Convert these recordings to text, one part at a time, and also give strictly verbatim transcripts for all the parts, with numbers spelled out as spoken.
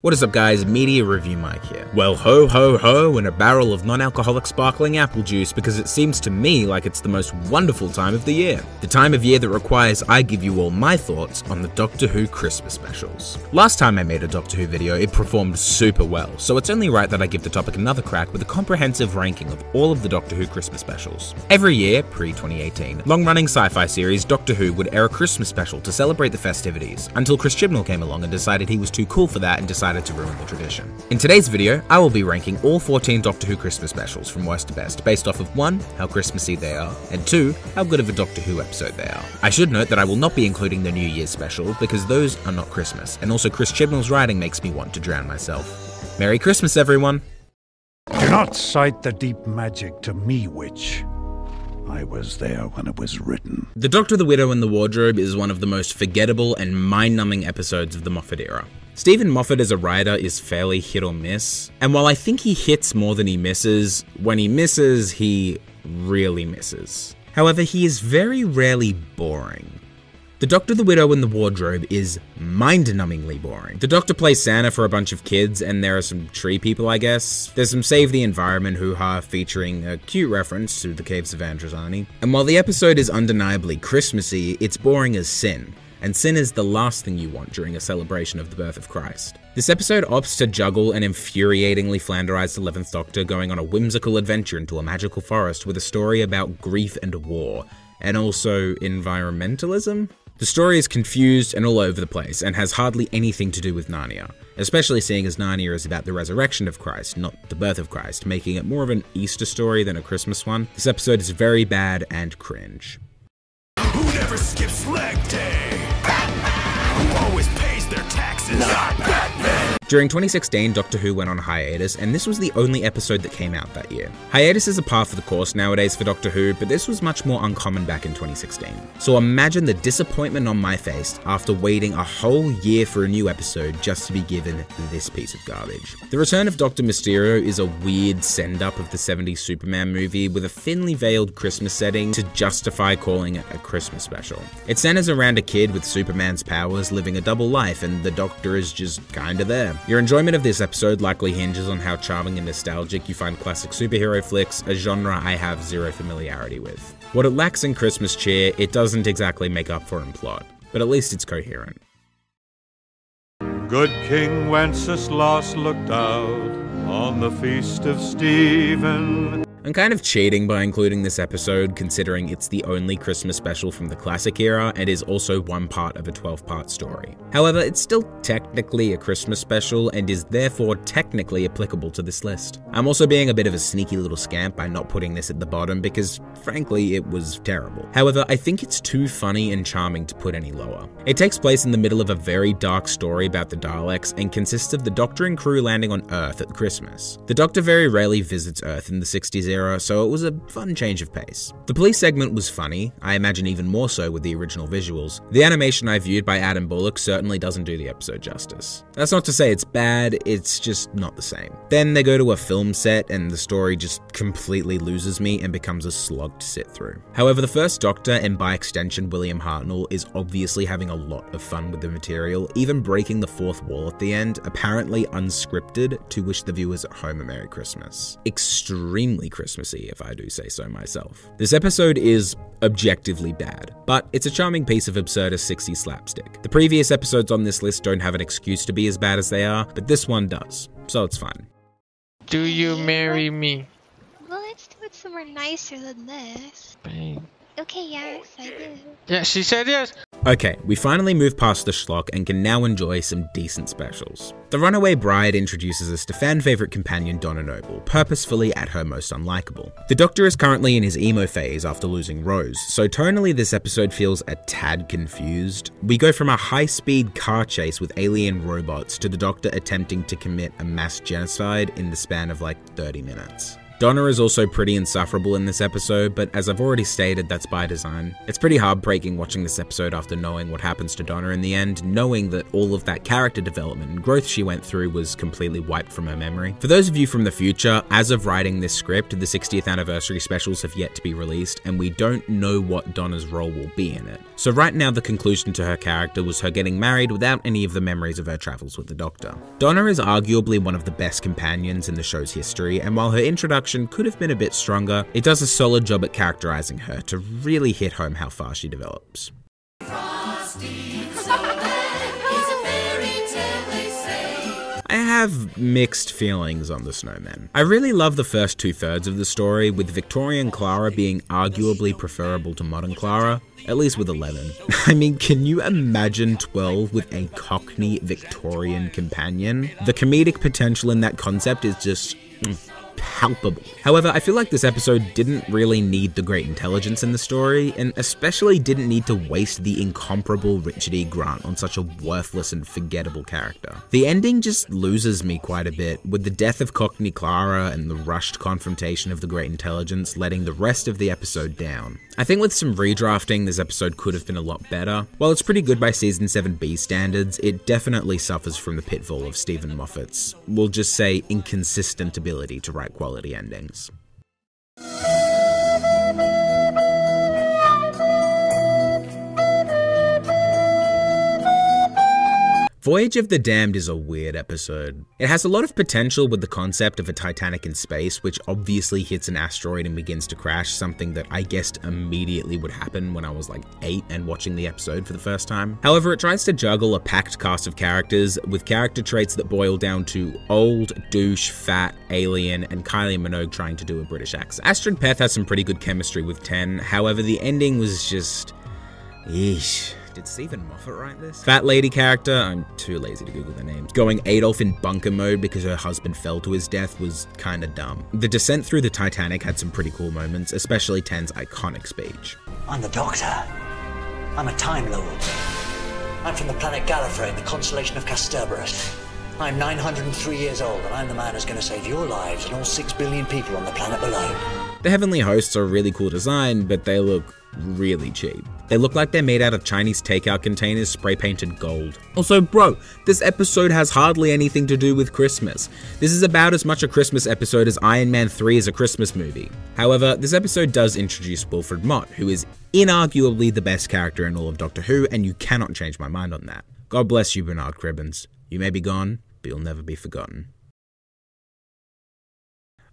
What is up guys, Media Review Mike here. Well ho ho ho and a barrel of non-alcoholic sparkling apple juice because it seems to me like it's the most wonderful time of the year. The time of year that requires I give you all my thoughts on the Doctor Who Christmas specials. Last time I made a Doctor Who video it performed super well, so it's only right that I give the topic another crack with a comprehensive ranking of all of the Doctor Who Christmas specials. Every year, pre twenty eighteen, long-running sci-fi series Doctor Who would air a Christmas special to celebrate the festivities, until Chris Chibnall came along and decided he was too cool for that and decided to ruin the tradition. In today's video, I will be ranking all fourteen Doctor Who Christmas specials from worst to best based off of one, how Christmassy they are, and two, how good of a Doctor Who episode they are. I should note that I will not be including the New Year's special because those are not Christmas, and also Chris Chibnall's writing makes me want to drown myself. Merry Christmas, everyone! Do not cite the deep magic to me, witch. I was there when it was written. The Doctor, the Widow and the Wardrobe is one of the most forgettable and mind-numbing episodes of the Moffat era. Stephen Moffat as a writer is fairly hit or miss, and while I think he hits more than he misses, when he misses, he really misses. However, he is very rarely boring. The Doctor, the Widow and the Wardrobe is mind-numbingly boring. The Doctor plays Santa for a bunch of kids, and there are some tree people, I guess. There's some Save the Environment hoo-ha featuring a cute reference to the Caves of Androzani. And while the episode is undeniably Christmassy, it's boring as sin. And sin is the last thing you want during a celebration of the birth of Christ. This episode opts to juggle an infuriatingly flanderized eleventh Doctor going on a whimsical adventure into a magical forest with a story about grief and war, and also environmentalism? The story is confused and all over the place, and has hardly anything to do with Narnia, especially seeing as Narnia is about the resurrection of Christ, not the birth of Christ, making it more of an Easter story than a Christmas one. This episode is very bad and cringe. Who never skips leg day? Batman! Who always pays their taxes? Not Batman! During twenty sixteen, Doctor Who went on hiatus, and this was the only episode that came out that year. Hiatus is a par for the course nowadays for Doctor Who, but this was much more uncommon back in twenty sixteen. So imagine the disappointment on my face after waiting a whole year for a new episode just to be given this piece of garbage. The Return of Doctor Mysterio is a weird send-up of the seventies Superman movie with a thinly veiled Christmas setting to justify calling it a Christmas special. It centers around a kid with Superman's powers living a double life, and the Doctor is just kinda there. Your enjoyment of this episode likely hinges on how charming and nostalgic you find classic superhero flicks, a genre I have zero familiarity with. What it lacks in Christmas cheer, it doesn't exactly make up for in plot, but at least it's coherent. Good King Wenceslas looked out on the Feast of Steven. I'm kind of cheating by including this episode, considering it's the only Christmas special from the classic era and is also one part of a twelve part story. However, it's still technically a Christmas special and is therefore technically applicable to this list. I'm also being a bit of a sneaky little scamp by not putting this at the bottom because, frankly, it was terrible. However, I think it's too funny and charming to put any lower. It takes place in the middle of a very dark story about the Daleks and consists of the Doctor and crew landing on Earth at Christmas. The Doctor very rarely visits Earth in the sixties era, so it was a fun change of pace. The police segment was funny, I imagine even more so with the original visuals. The animation I viewed by Adam Bullock certainly doesn't do the episode justice. That's not to say it's bad, it's just not the same. Then they go to a film set and the story just completely loses me and becomes a slog to sit through. However, the first Doctor, and by extension William Hartnell, is obviously having a lot of fun with the material, even breaking the fourth wall at the end, apparently unscripted, to wish the viewers at home a Merry Christmas. Extremely Christmas. Christmassy, if I do say so myself. This episode is objectively bad, but it's a charming piece of absurdist sixties slapstick. The previous episodes on this list don't have an excuse to be as bad as they are, but this one does, so it's fine. Do you marry me? Well, let's do it somewhere nicer than this. Bang. Okay, yes, I do. Yeah, she said yes. Okay, we finally move past the schlock and can now enjoy some decent specials. The Runaway Bride introduces us to fan-favourite companion Donna Noble, purposefully at her most unlikable. The Doctor is currently in his emo phase after losing Rose, so tonally this episode feels a tad confused. We go from a high-speed car chase with alien robots to the Doctor attempting to commit a mass genocide in the span of like thirty minutes. Donna is also pretty insufferable in this episode, but as I've already stated, that's by design. It's pretty heartbreaking watching this episode after knowing what happens to Donna in the end, knowing that all of that character development and growth she went through was completely wiped from her memory. For those of you from the future, as of writing this script, the sixtieth anniversary specials have yet to be released, and we don't know what Donna's role will be in it. So right now, the conclusion to her character was her getting married without any of the memories of her travels with the Doctor. Donna is arguably one of the best companions in the show's history, and while her introduction could have been a bit stronger, it does a solid job at characterizing her to really hit home how far she develops. I have mixed feelings on the Snowmen. I really love the first two-thirds of the story, with Victorian Clara being arguably preferable to modern Clara, at least with eleven. I mean, can you imagine twelve with a Cockney Victorian companion? The comedic potential in that concept is just... Mm. palpable. However, I feel like this episode didn't really need the great intelligence in the story, and especially didn't need to waste the incomparable Richard E. Grant on such a worthless and forgettable character. The ending just loses me quite a bit, with the death of Cockney Clara and the rushed confrontation of the great intelligence letting the rest of the episode down. I think with some redrafting, this episode could have been a lot better. While it's pretty good by Season seven B standards, it definitely suffers from the pitfall of Stephen Moffat's, we'll just say, inconsistent ability to write quality endings. Voyage of the Damned is a weird episode. It has a lot of potential with the concept of a Titanic in space, which obviously hits an asteroid and begins to crash, something that I guessed immediately would happen when I was like eight and watching the episode for the first time. However, it tries to juggle a packed cast of characters, with character traits that boil down to old, douche, fat, alien, and Kylie Minogue trying to do a British accent. Astrid Peth has some pretty good chemistry with ten, however the ending was just... eesh. Did Stephen Moffat write this? Fat lady character, I'm too lazy to Google the names, going Adolf in bunker mode because her husband fell to his death was kinda dumb. The descent through the Titanic had some pretty cool moments, especially ten's iconic speech. I'm the Doctor. I'm a Time Lord. I'm from the planet Gallifrey in the constellation of Casturberus. I'm nine hundred and three years old, and I'm the man who's gonna save your lives and all six billion people on the planet below. The heavenly hosts are a really cool design, but they look really cheap. They look like they're made out of Chinese takeout containers spray-painted gold. Also, bro, this episode has hardly anything to do with Christmas. This is about as much a Christmas episode as Iron Man three is a Christmas movie. However, this episode does introduce Wilfred Mott, who is inarguably the best character in all of Doctor Who, and you cannot change my mind on that. God bless you, Bernard Cribbins. You may be gone, but you'll never be forgotten.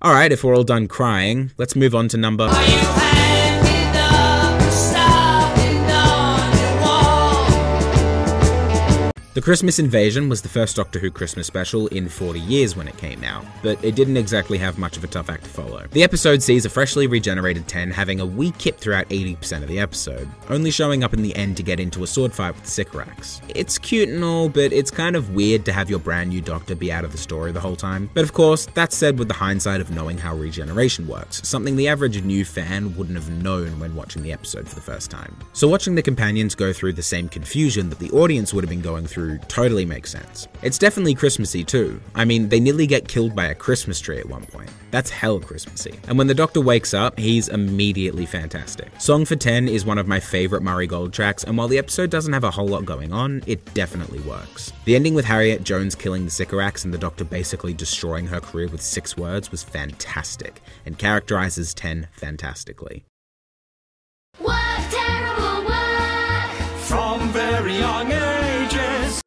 Alright, if we're all done crying, let's move on to number... The Christmas Invasion was the first Doctor Who Christmas special in forty years when it came out, but it didn't exactly have much of a tough act to follow. The episode sees a freshly regenerated ten having a wee kip throughout eighty percent of the episode, only showing up in the end to get into a sword fight with Sycorax. It's cute and all, but it's kind of weird to have your brand new Doctor be out of the story the whole time. But of course, that's said with the hindsight of knowing how regeneration works, something the average new fan wouldn't have known when watching the episode for the first time. So watching the companions go through the same confusion that the audience would have been going through totally makes sense. It's definitely Christmassy too. I mean, they nearly get killed by a Christmas tree at one point. That's hell Christmassy. And when the Doctor wakes up, he's immediately fantastic. Song for ten is one of my favorite Murray Gold tracks, and while the episode doesn't have a whole lot going on, it definitely works. The ending with Harriet Jones killing the Sycorax and the Doctor basically destroying her career with six words was fantastic, and characterizes ten fantastically. What terrible work! From very young age.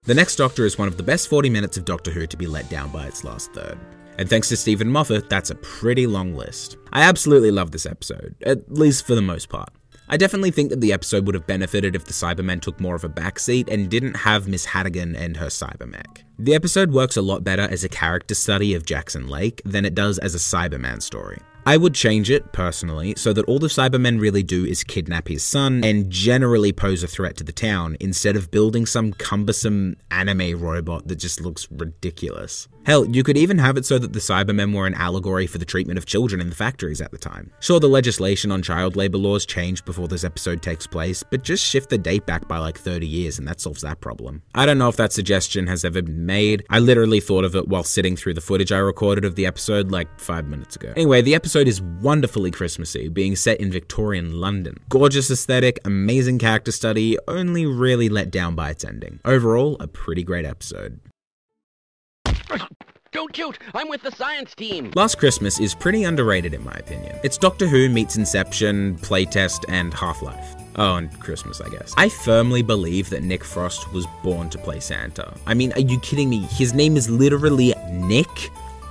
The next Doctor is one of the best forty minutes of Doctor Who to be let down by its last third. And thanks to Stephen Moffat, that's a pretty long list. I absolutely love this episode, at least for the most part. I definitely think that the episode would have benefited if the Cybermen took more of a backseat and didn't have Miss Hattigan and her Cybermech. The episode works a lot better as a character study of Jackson Lake than it does as a Cyberman story. I would change it, personally, so that all the Cybermen really do is kidnap his son and generally pose a threat to the town, instead of building some cumbersome anime robot that just looks ridiculous. Hell, you could even have it so that the Cybermen were an allegory for the treatment of children in the factories at the time. Sure, the legislation on child labor laws changed before this episode takes place, but just shift the date back by like thirty years and that solves that problem. I don't know if that suggestion has ever been made. I literally thought of it while sitting through the footage I recorded of the episode like five minutes ago. Anyway, the episode episode is wonderfully Christmassy, being set in Victorian London. Gorgeous aesthetic, amazing character study, only really let down by its ending. Overall, a pretty great episode. Don't shoot! I'm with the science team! Last Christmas is pretty underrated in my opinion. It's Doctor Who meets Inception, Playtest, and Half Life. Oh, and Christmas, I guess. I firmly believe that Nick Frost was born to play Santa. I mean, are you kidding me? His name is literally Nick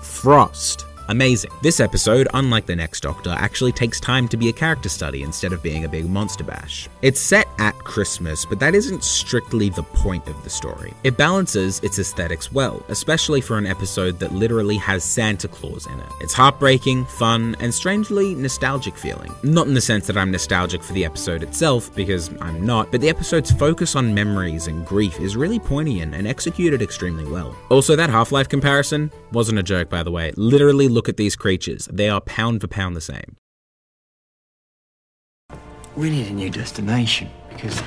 Frost. Amazing. This episode, unlike the next Doctor, actually takes time to be a character study instead of being a big monster bash. It's set at Christmas, but that isn't strictly the point of the story. It balances its aesthetics well, especially for an episode that literally has Santa Claus in it. It's heartbreaking, fun, and strangely nostalgic feeling. Not in the sense that I'm nostalgic for the episode itself, because I'm not, but the episode's focus on memories and grief is really poignant and executed extremely well. Also, that Half-Life comparison wasn't a joke, by the way. Literally look at these creatures. They are pound for pound the same. We need a new destination because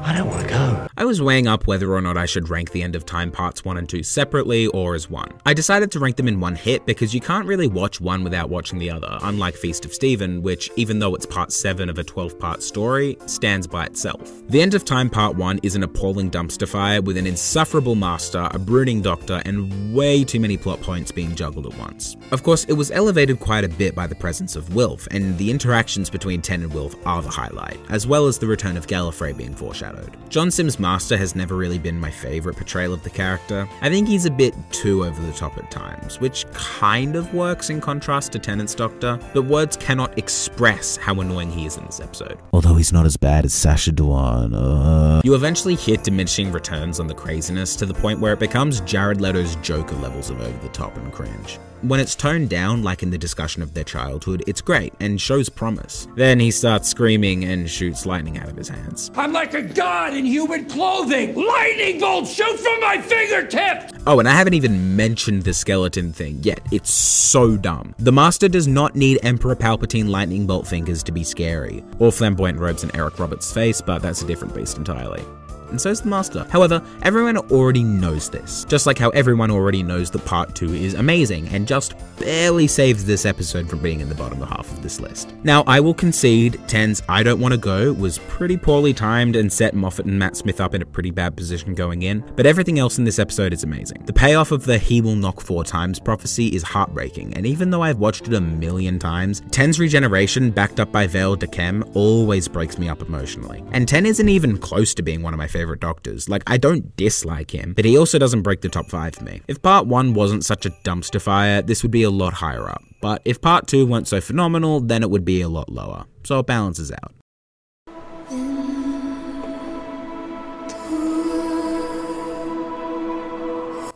I don't want to go. I was weighing up whether or not I should rank The End of Time parts one and two separately or as one. I decided to rank them in one hit because you can't really watch one without watching the other, unlike Feast of Steven, which, even though it's part seven of a twelve part story, stands by itself. The End of Time part one is an appalling dumpster fire with an insufferable master, a brooding doctor, and way too many plot points being juggled at once. Of course, it was elevated quite a bit by the presence of Wilf, and the interactions between Ten and Wilf are the highlight, as well as the return of Gallifrey being foreshadowed. John Simm's Master has never really been my favourite portrayal of the character. I think he's a bit too over the top at times, which kind of works in contrast to Tennant's Doctor, but words cannot express how annoying he is in this episode. Although he's not as bad as Sacha Dhawan. Uh... You eventually hit diminishing returns on the craziness to the point where it becomes Jared Leto's Joker levels of over the top and cringe. When it's toned down, like in the discussion of their childhood, it's great and shows promise. Then he starts screaming and shoots lightning out of his hands. I'm like a god in human clothing! Lightning bolts shoot from my fingertips! Oh, and I haven't even mentioned the skeleton thing yet. It's so dumb. The Master does not need Emperor Palpatine lightning bolt fingers to be scary, or flamboyant robes in Eric Roberts' face, but that's a different beast entirely. And so's the Master. However, everyone already knows this, just like how everyone already knows that part two is amazing and just barely saves this episode from being in the bottom half of this list. Now, I will concede Ten's I Don't Want to Go was pretty poorly timed and set Moffat and Matt Smith up in a pretty bad position going in, but everything else in this episode is amazing. The payoff of the he will knock four times prophecy is heartbreaking, and even though I've watched it a million times, Ten's regeneration backed up by Vale Dachem always breaks me up emotionally. And Ten isn't even close to being one of my favorite favorite doctors. Like, I don't dislike him, but he also doesn't break the top five for me. If part one wasn't such a dumpster fire, this would be a lot higher up. But if part two weren't so phenomenal, then it would be a lot lower. So it balances out.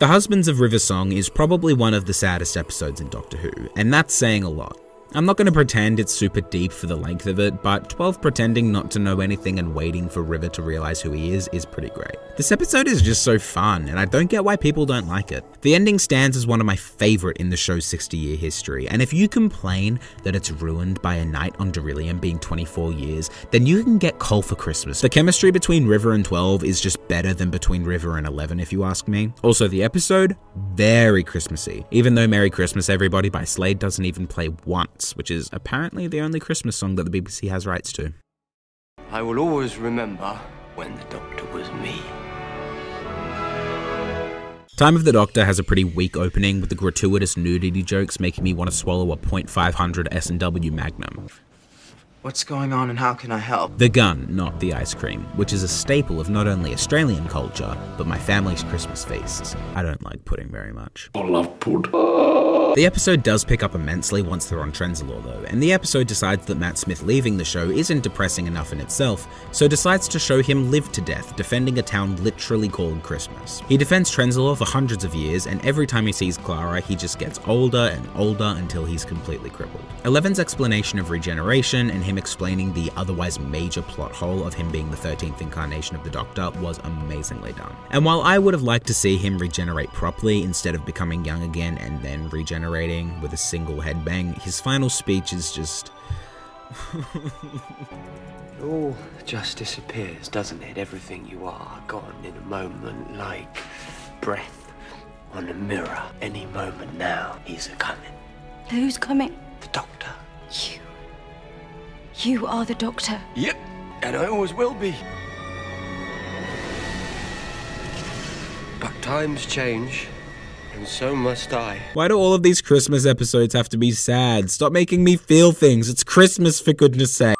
The Husbands of River Song is probably one of the saddest episodes in Doctor Who, and that's saying a lot. I'm not going to pretend it's super deep for the length of it, but twelve pretending not to know anything and waiting for River to realise who he is is pretty great. This episode is just so fun, and I don't get why people don't like it. The ending stands as one of my favourite in the show's sixty year history, and if you complain that it's ruined by a night on Deryllium being twenty-four years, then you can get coal for Christmas. The chemistry between River and twelve is just better than between River and eleven, if you ask me. Also, the episode, very Christmassy, even though Merry Christmas Everybody by Slade doesn't even play once, which is apparently the only Christmas song that the B B C has rights to. I will always remember when the Doctor was me. Time of the Doctor has a pretty weak opening with the gratuitous nudity jokes making me want to swallow a point five hundred S and W Magnum. What's going on and how can I help? The gun, not the ice cream, which is a staple of not only Australian culture, but my family's Christmas feasts. I don't like pudding very much. I love pudding. The episode does pick up immensely once they're on Trenzalore though, and the episode decides that Matt Smith leaving the show isn't depressing enough in itself, so decides to show him live to death, defending a town literally called Christmas. He defends Trenzalore for hundreds of years, and every time he sees Clara, he just gets older and older until he's completely crippled. Eleven's explanation of regeneration and him explaining the otherwise major plot hole of him being the thirteenth incarnation of the Doctor was amazingly done. And while I would have liked to see him regenerate properly instead of becoming young again and then regenerating with a single headbang, his final speech is just... It all just disappears, doesn't it? Everything you are, gone in a moment like breath on the mirror. Any moment now, he's a-coming. Who's coming? The Doctor. You. You are the Doctor. Yep, and I always will be. But times change, and so must I. Why do all of these Christmas episodes have to be sad? Stop making me feel things. It's Christmas, for goodness sake.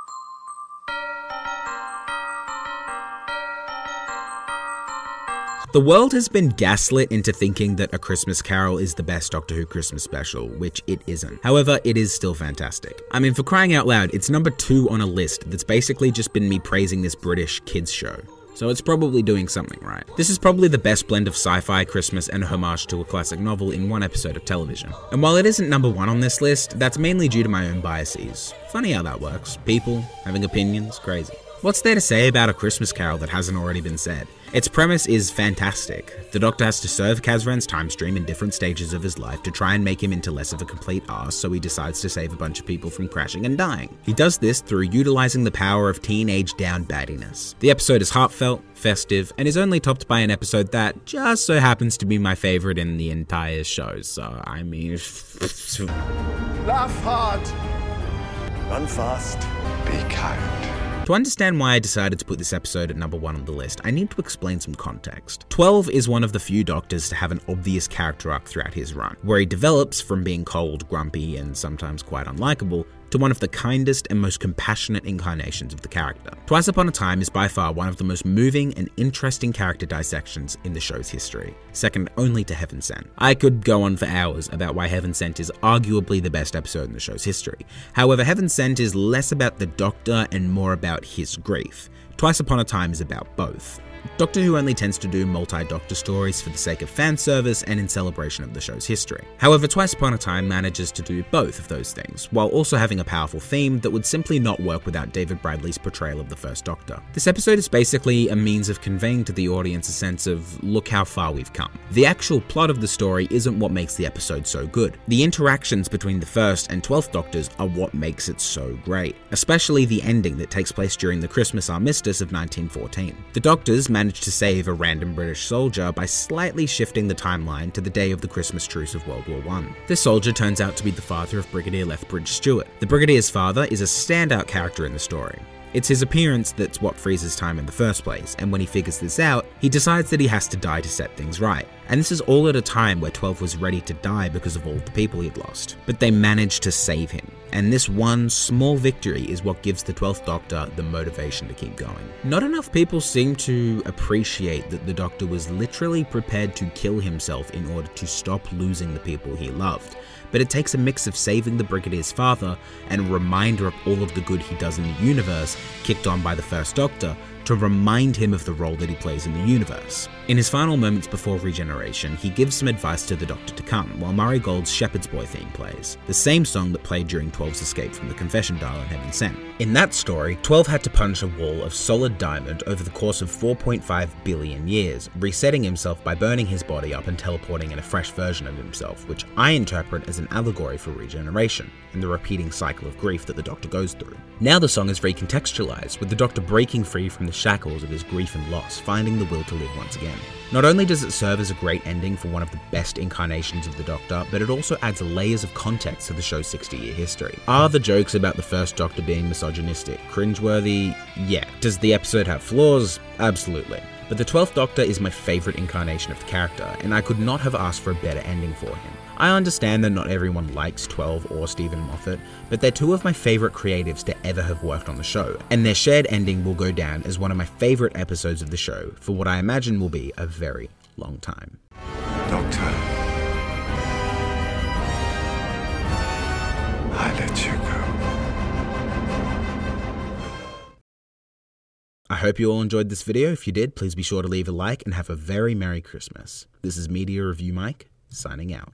The world has been gaslit into thinking that A Christmas Carol is the best Doctor Who Christmas special, which it isn't. However, it is still fantastic. I mean, for crying out loud, it's number two on a list that's basically just been me praising this British kids show. So it's probably doing something right. This is probably the best blend of sci-fi, Christmas, and homage to a classic novel in one episode of television. And while it isn't number one on this list, that's mainly due to my own biases. Funny how that works. People having opinions, crazy. What's there to say about A Christmas Carol that hasn't already been said? Its premise is fantastic. The Doctor has to serve Kazran's time stream in different stages of his life to try and make him into less of a complete arse, so he decides to save a bunch of people from crashing and dying. He does this through utilizing the power of teenage down baddiness. The episode is heartfelt, festive, and is only topped by an episode that just so happens to be my favorite in the entire show, so I mean... Laugh hard, run fast, be kind. To understand why I decided to put this episode at number one on the list, I need to explain some context. twelve is one of the few Doctors to have an obvious character arc throughout his run, where he develops from being cold, grumpy, and sometimes quite unlikable, to one of the kindest and most compassionate incarnations of the character. Twice Upon a Time is by far one of the most moving and interesting character dissections in the show's history, second only to Heaven Sent. I could go on for hours about why Heaven Sent is arguably the best episode in the show's history. However, Heaven Sent is less about the Doctor and more about his grief. Twice Upon a Time is about both. Doctor Who only tends to do multi-Doctor stories for the sake of fan service and in celebration of the show's history. However, Twice Upon a Time manages to do both of those things, while also having a powerful theme that would simply not work without David Bradley's portrayal of the first Doctor. This episode is basically a means of conveying to the audience a sense of, look how far we've come. The actual plot of the story isn't what makes the episode so good. The interactions between the first and twelfth Doctors are what makes it so great, especially the ending that takes place during the Christmas Armistice of nineteen fourteen. The Doctors managed to save a random British soldier by slightly shifting the timeline to the day of the Christmas truce of World War One. This soldier turns out to be the father of Brigadier Lethbridge Stewart. The Brigadier's father is a standout character in the story. It's his appearance that's what freezes time in the first place, and when he figures this out, he decides that he has to die to set things right. And this is all at a time where twelve was ready to die because of all the people he'd lost. But they managed to save him, and this one small victory is what gives the twelfth Doctor the motivation to keep going. Not enough people seem to appreciate that the Doctor was literally prepared to kill himself in order to stop losing the people he loved. But it takes a mix of saving the Brigadier's father and a reminder of all of the good he does in the universe, kicked on by the first Doctor, to remind him of the role that he plays in the universe. In his final moments before regeneration, he gives some advice to the Doctor to come, while Murray Gold's Shepherd's Boy theme plays, the same song that played during twelve's escape from the confession dial in Heaven Sent. In that story, twelve had to punch a wall of solid diamond over the course of four point five billion years, resetting himself by burning his body up and teleporting in a fresh version of himself, which I interpret as an allegory for regeneration, and the repeating cycle of grief that the Doctor goes through. Now the song is recontextualized, with the Doctor breaking free from the shackles of his grief and loss, finding the will to live once again. Not only does it serve as a great ending for one of the best incarnations of the Doctor, but it also adds layers of context to the show's sixty-year history. Are the jokes about the first Doctor being misogynistic cringeworthy? Yeah. Does the episode have flaws? Absolutely. But the twelfth Doctor is my favourite incarnation of the character, and I could not have asked for a better ending for him. I understand that not everyone likes twelve or Stephen Moffat, but they're two of my favourite creatives to ever have worked on the show, and their shared ending will go down as one of my favourite episodes of the show for what I imagine will be a very long time. Doctor, I let you go. I hope you all enjoyed this video. If you did, please be sure to leave a like and have a very Merry Christmas. This is Media Review Mike, signing out.